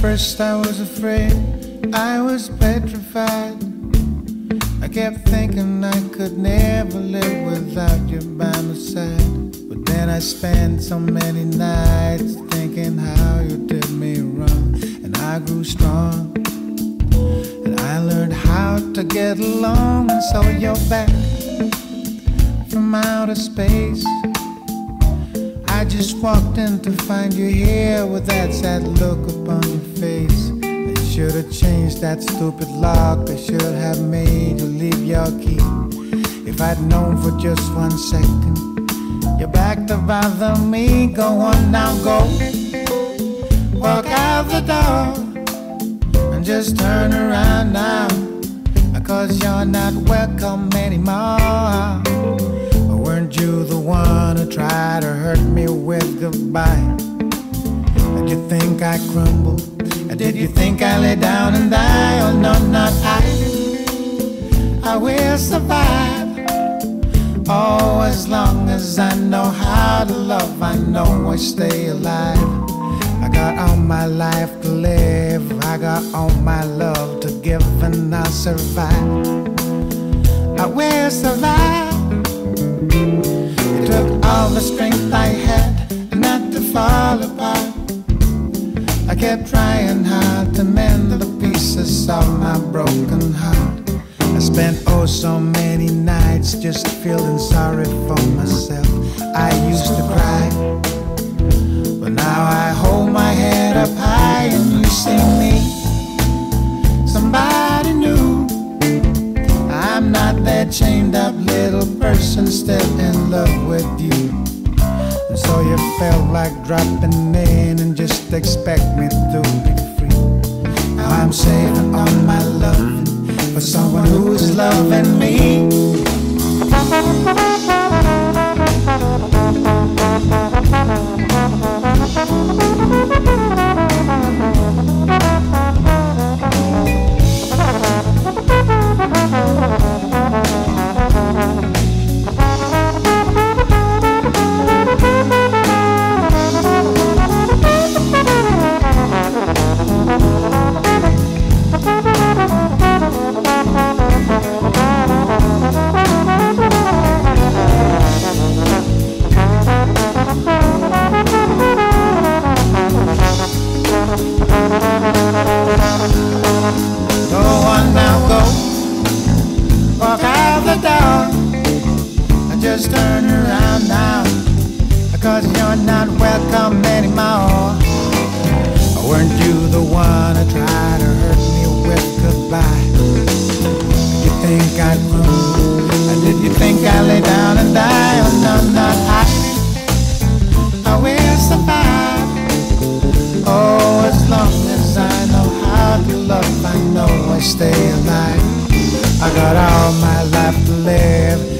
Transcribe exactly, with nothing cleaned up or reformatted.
First I was afraid, I was petrified. I kept thinking I could never live without you by my side. But then I spent so many nights thinking how you did me wrong. And I grew strong, and I learned how to get along. And so you're back from outer space. I just walked in to find you here with that sad look upon your face. They should have changed that stupid lock. They should have made you leave your key. If I'd known for just one second you're back to bother me. Go on now, go walk out the door, and just turn around now, because you're not welcome anymore. Weren't you the one who tried to hurt me with goodbye? Did you think I crumbled? Did you think I lay down and die? Oh no, not I. I will survive. Oh, as long as I know how to love, I know I stay alive. I got all my life to live, I got all my love to give, and I'll survive. I will survive. Took all the strength I had not to fall apart. I kept trying hard to mend the pieces of my broken heart. I spent oh so many nights just feeling sorry for myself. I used to cry, but now I hold my head up high, and you see me, somebody new. I'm not that chained up little person still in love with you. And so you felt like dropping in and just expect me to be free. Now I'm saving all my love for someone who is loving me. Just turn around now, because you're not welcome anymore. Weren't you the one who tried to hurt me with goodbye? Did you think I'd move? Or did you think I'd lay down and die? Oh no, not I. I will survive. Oh, as long as I know how to love, I know I stay alive. I got all my life to live.